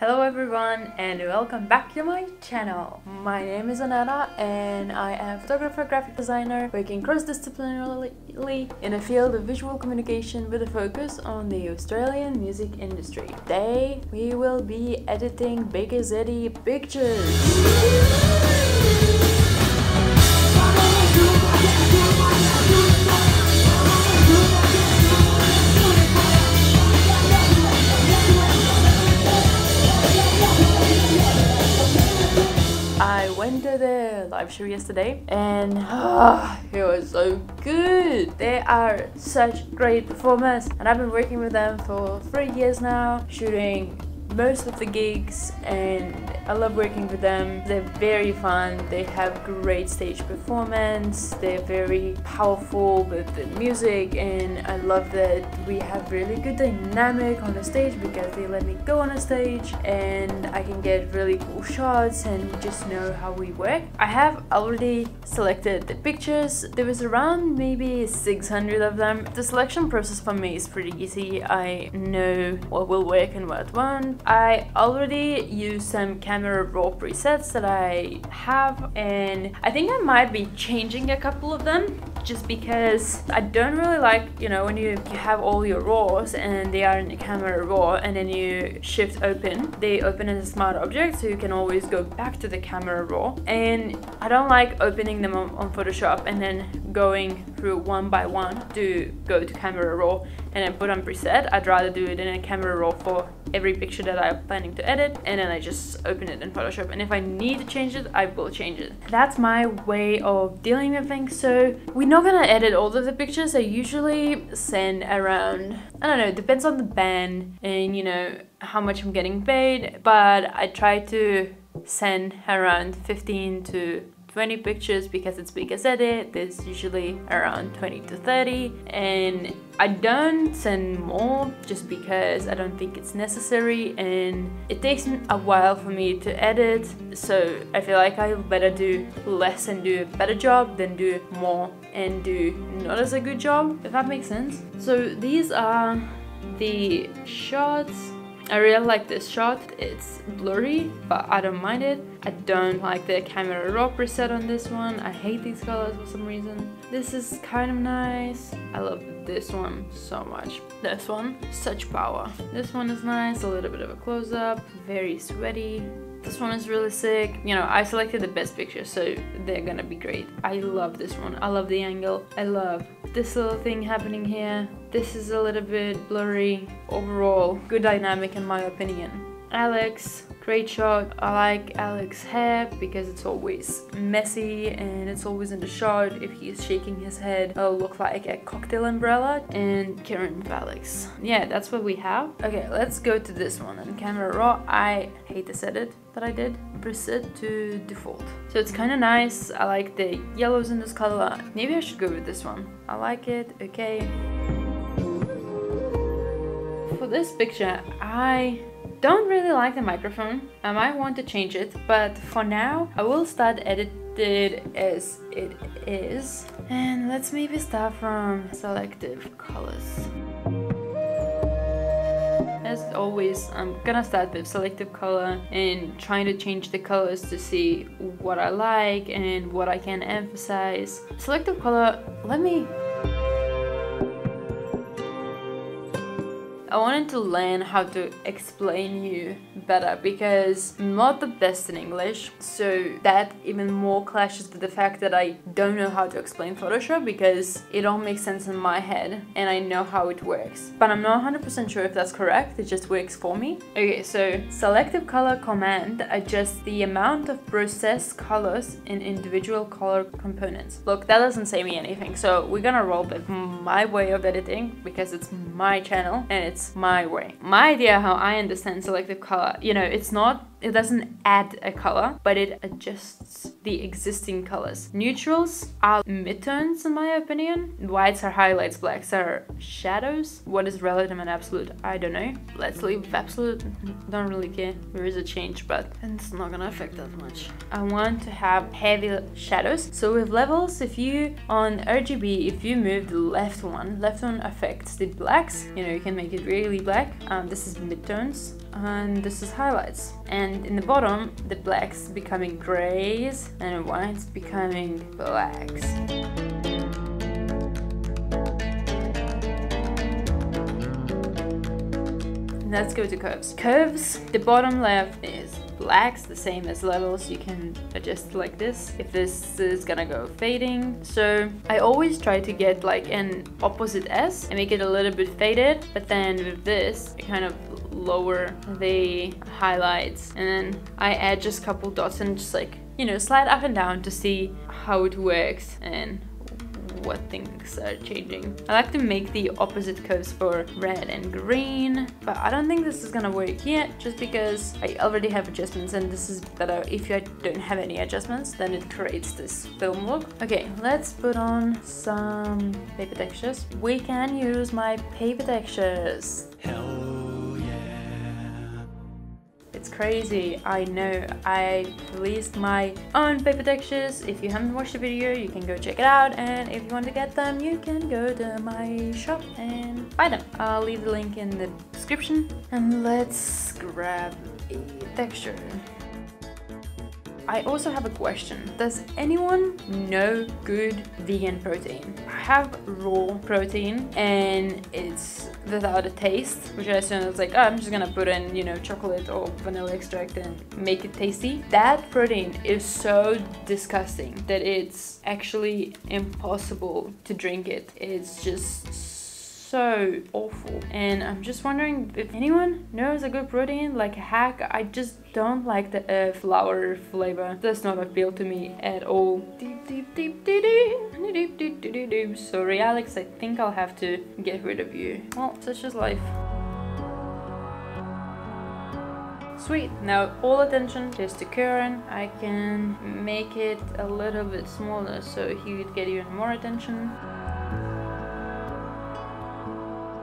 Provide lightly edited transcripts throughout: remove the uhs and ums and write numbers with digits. Hello everyone and welcome back to my channel. My name is Anara and I am a photographer, graphic designer, working cross-disciplinarily in a field of visual communication with a focus on the Australian music industry. Today we will be editing Bakers Eddy pictures. I went to the live show yesterday and it was so good. They are such great performers and I've been working with them for 3 years now, shooting most of the gigs, and I love working with them. They're very fun, they have great stage performance, they're very powerful with the music, and I love that we have really good dynamic on the stage because they let me go on a stage and I can get really cool shots and just know how we work. I have already selected the pictures. There was around maybe 600 of them. The selection process for me is pretty easy. I know what will work and what won't. I already used some camera raw presets that I have, and I think I might be changing a couple of them just because I don't really like, you know, when you have all your raws and they are in the camera raw and then you shift open, they open as a smart object so you can always go back to the camera raw, and I don't like opening them on Photoshop and then going through one by one to go to camera raw and then put on preset. I'd rather do it in a camera raw for every picture that I'm planning to edit, and then I just open it in Photoshop, and if I need to change it, I will change it. That's my way of dealing with things. So we're not gonna edit all of the pictures. I usually send around, I don't know, depends on the band and, you know, how much I'm getting paid, but I try to send around 15 to 20 pictures because it's Bakers Eddy. There's usually around 20 to 30, and I don't send more just because I don't think it's necessary, and it takes a while for me to edit, so I feel like I better do less and do a better job than do more and do not as a good job, if that makes sense. So these are the shots. I really like this shot. It's blurry, but I don't mind it. I don't like the camera raw preset on this one. I hate these colors for some reason. This is kind of nice. I love this one so much. This one, such power. This one is nice, a little bit of a close-up, very sweaty. This one is really sick. You know, I selected the best pictures, so they're gonna be great. I love this one. I love the angle. I love this little thing happening here. This is a little bit blurry. Overall, good dynamic in my opinion. Alex, great shot. I like Alex's hair because it's always messy and it's always in the shot. If he's shaking his head, it'll look like a cocktail umbrella. And Karen Alex. Yeah, that's what we have. Okay, let's go to this one. And camera raw, I hate this edit that I did. Preset to default. So it's kind of nice. I like the yellows in this color. Maybe I should go with this one. I like it. Okay. For this picture, I don't really like the microphone. I might want to change it, but for now I will start edited as it is, and let's maybe start from selective colors. As always, I'm gonna start with selective color and trying to change the colors to see what I like and what I can emphasize. Selective color, I wanted to learn how to explain you better because I'm not the best in English, so that even more clashes with the fact that I don't know how to explain Photoshop because it all makes sense in my head and I know how it works, but I'm not 100% sure if that's correct. It just works for me. Okay, so selective color command adjusts the amount of processed colors in individual color components. Look, that doesn't say me anything, so we're gonna roll with my way of editing because it's my channel and it's my way. My idea how I understand selective color, you know, it's not, it doesn't add a color, but it adjusts the existing colors. Neutrals are midtones in my opinion. Whites are highlights, blacks are shadows. What is relative and absolute? I don't know. Let's leave absolute, don't really care. There is a change, but it's not gonna affect that much. I want to have heavy shadows. So with levels, if you, on RGB, if you move the left one affects the blacks. You know, you can make it really black. This is midtones. and this is highlights. And in the bottom, the blacks becoming grays and whites becoming blacks. Let's go to curves. Curves, the bottom left is blacks, the same as levels. You can adjust like this if this is gonna go fading. So I always try to get like an opposite S and make it a little bit faded, but then with this I kind of lower the highlights, and then I add just a couple dots and just, like, you know, slide up and down to see how it works and what things are changing. I like to make the opposite curves for red and green, but I don't think this is gonna work yet just because I already have adjustments, and this is better. If you don't have any adjustments, then it creates this film look. Okay, let's put on some paper textures. We can use my paper textures. Hell yeah. It's crazy, I know. I released my own paper textures. If you haven't watched the video, you can go check it out, and if you want to get them, you can go to my shop and buy them. I'll leave the link in the description. And let's grab a texture. I also have a question. Does anyone know good vegan protein? I have raw protein and it's without a taste, which I assume is like, oh, I'm just gonna put in, you know, chocolate or vanilla extract and make it tasty. That protein is so disgusting that it's actually impossible to drink it. It's just so awful, and I'm just wondering if anyone knows a good protein, like a hack. I just don't like the flour flavor. Does not appeal to me at all. Sorry, Alex, I think I'll have to get rid of you. Well, such is life. Sweet, now all attention is to Kieran. I can make it a little bit smaller so he would get even more attention.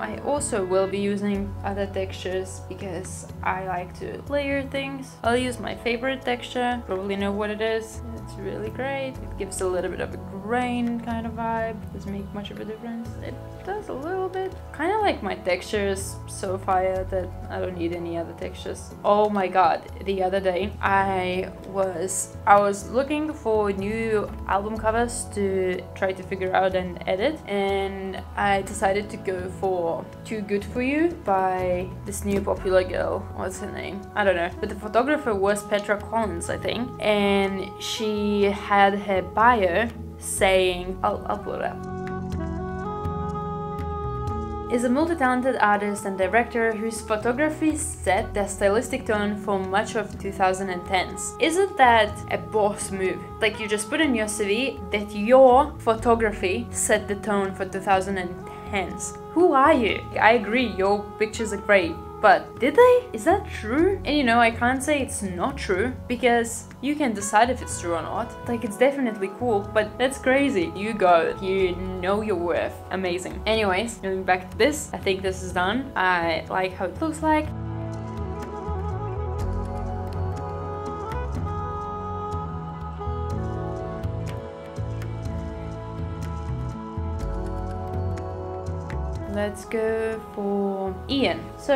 I also will be using other textures because I like to layer things. I'll use my favorite texture, probably know what it is. It's really great. It gives a little bit of a grain kind of vibe. Does it make much of a difference? It does a little bit. Kind of like my textures so far that I don't need any other textures. Oh my god, the other day I was looking for new album covers to try to figure out and edit, and I decided to go for Too Good For You by this new popular girl. What's her name? I don't know. But the photographer was Petra Collins, I think. And she had her bio saying, I'll pull it up. Is a multi-talented artist and director whose photography set the stylistic tone for much of 2010s. Isn't that a boss move? Like, you just put in your CV that your photography set the tone for 2010s. Who are you? I agree, your pictures are great, but did they? Is that true? And you know, I can't say it's not true, because you can decide if it's true or not. Like, it's definitely cool, but that's crazy. You go, you know your worth. Amazing. Anyways, going back to this, I think this is done. I like how it looks like. Let's go for Ian. So,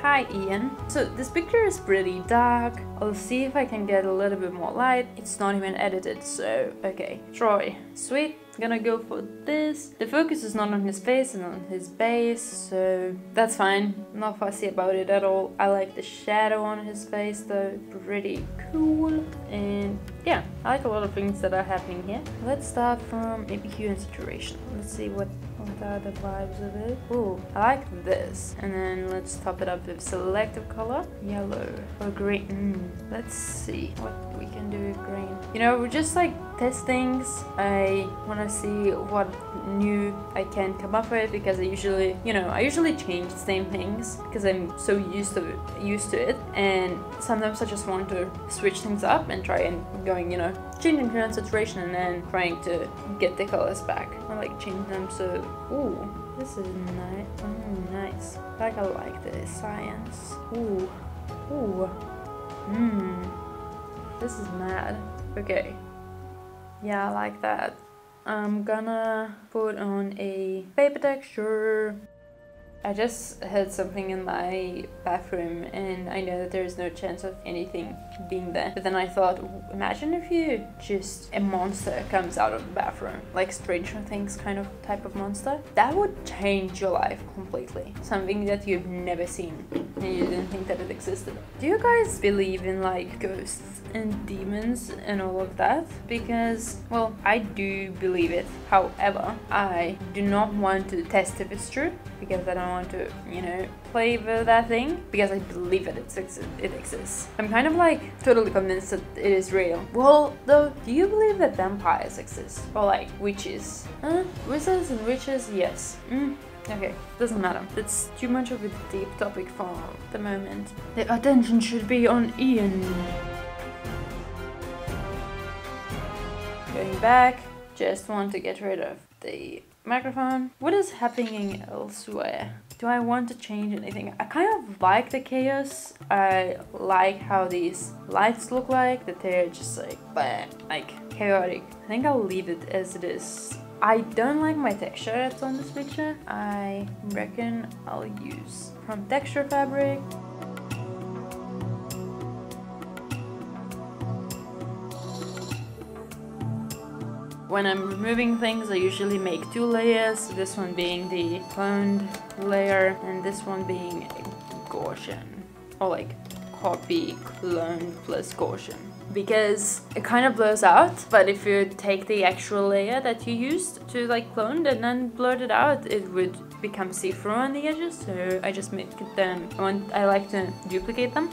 hi Ian. So this picture is pretty dark. I'll see if I can get a little bit more light. It's not even edited, so okay. Troy, sweet. Gonna go for this. The focus is not on his face and on his base, so that's fine. Not fussy about it at all. I like the shadow on his face though. Pretty cool. And yeah, I like a lot of things that are happening here. Let's start from maybe hue and saturation. Let's see what are the vibes of it. Ooh, I like this. And then let's top it up with selective color. Yellow or green. Let's see what we can do with green. You know, we're just like test things. I want to see what new I can come up with, because I usually, you know, I usually change the same things because I'm so used to it, and sometimes I just want to switch things up and try and going, you know, changing hue and saturation and then trying to get the colors back. I like changing them, so ooh, this is nice. Oh, nice. Like, I like the science. Ooh, ooh. This is mad. Okay. Yeah, I like that. I'm gonna put on a paper texture. I just heard something in my bathroom and I know that there is no chance of anything being there. But then I thought, imagine if you just, a monster comes out of the bathroom, like Stranger Things kind of type of monster. That would change your life completely. Something that you've never seen and you didn't think that it existed. Do you guys believe in like ghosts and demons and all of that? Because, well, I do believe it. However, I do not want to test if it's true because I don't want to, you know, play with that thing, because I believe that it exists. I'm kind of like totally convinced that it is real. Well, though, do you believe that vampires exist? Or like witches? Wizards and witches, yes. Okay, doesn't matter. That's too much of a deep topic for the moment. The attention should be on Ian. Going back, just want to get rid of the microphone. What is happening elsewhere? Do I want to change anything? I kind of like the chaos. I like how these lights look like, that they're just like, bleh, like chaotic. I think I'll leave it as it is. I don't like my texture that's on this picture. I reckon I'll use from texture fabric. When I'm removing things, I usually make two layers, this one being the cloned layer and this one being a Gaussian, or like copy, clone plus Gaussian, because it kind of blurs out. But if you take the actual layer that you used to like clone and then blurred it out, it would become see-through on the edges, so I just make them, I like to duplicate them.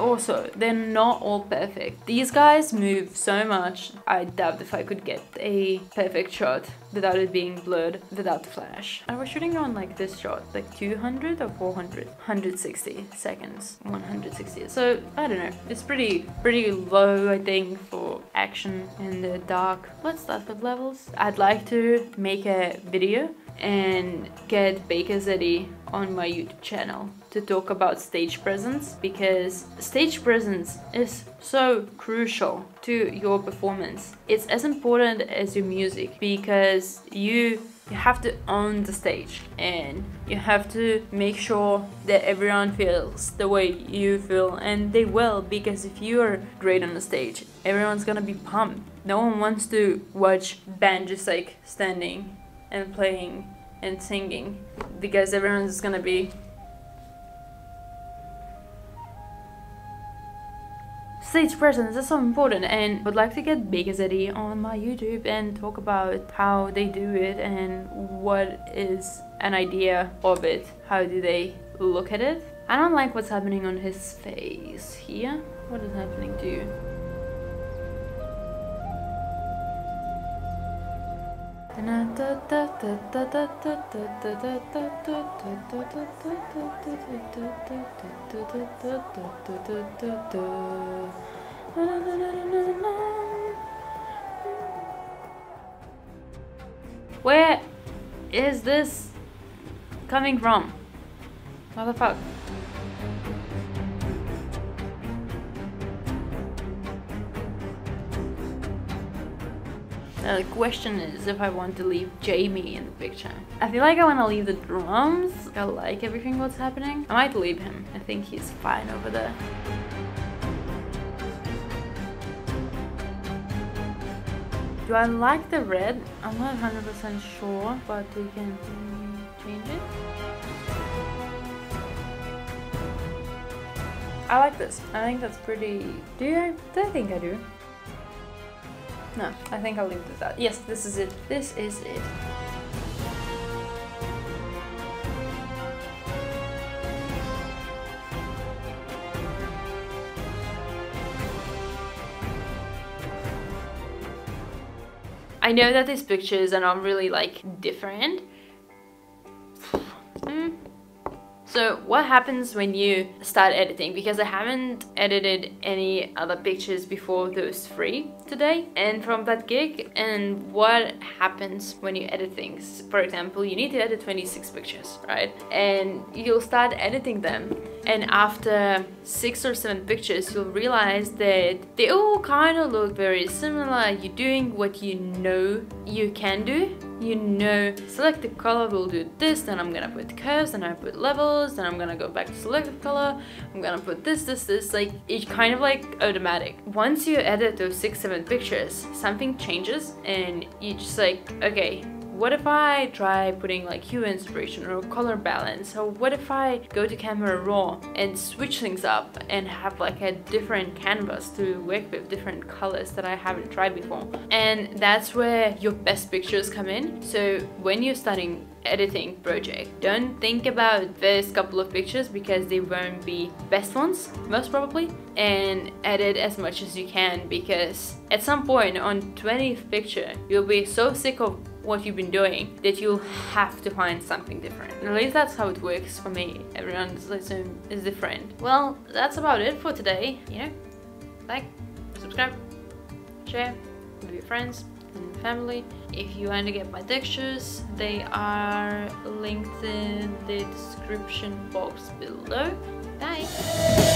Also, they're not all perfect. These guys move so much. I doubt if I could get a perfect shot without it being blurred, without flash. I was shooting on like this shot, like 200 or 400, 160 seconds, 160. So I don't know, it's pretty low, I think, for action in the dark. Let's start with levels. I'd like to make a video and get Bakers Eddy on my YouTube channel to talk about stage presence, because stage presence is so crucial to your performance. It's as important as your music, because you have to own the stage and you have to make sure that everyone feels the way you feel, and they will, because if you are great on the stage, everyone's gonna be pumped. No one wants to watch band just like standing and playing and singing, because everyone's gonna be stage presence is so important. And would like to get Bakers Eddy on my YouTube and talk about how they do it and what is an idea of it. How do they look at it? I don't like what's happening on his face here. What is happening to you? Where is this coming from? What the fuck? The question is if I want to leave Jamie in the picture. I feel like I want to leave the drums. I like everything what's happening. I might leave him. I think he's fine over there. Do I like the red? I'm not 100% sure, but we can change it. I like this. I think that's pretty... Do I think I do. No, I think I'll leave it at that. Yes, this is it. This is it. I know that these pictures are not really like different. So what happens when you start editing? Because I haven't edited any other pictures before those three today and from that gig. And what happens when you edit things? For example, you need to edit 26 pictures, right? And you'll start editing them and after 6 or 7 pictures you'll realize that they all kind of look very similar. You're doing what you know you can do. You know, selected color will do this, then I'm gonna put curves, then I put levels, then I'm gonna go back to selected color, I'm gonna put this, this, this, like it's kind of like automatic. Once you edit those 6, 7 pictures, something changes and you just like, okay, what if I try putting like hue inspiration or color balance? Or what if I go to Camera Raw and switch things up and have like a different canvas to work with, different colors that I haven't tried before? And that's where your best pictures come in. So when you're starting editing project, don't think about first couple of pictures because they won't be best ones most probably, and edit as much as you can, because at some point on 20th picture you'll be so sick of what you've been doing that you'll have to find something different. At least that's how it works for me. Everyone's lesson is different. Well, that's about it for today. You know, like, subscribe, share with your friends and family. If you want to get my textures, they are linked in the description box below. Bye!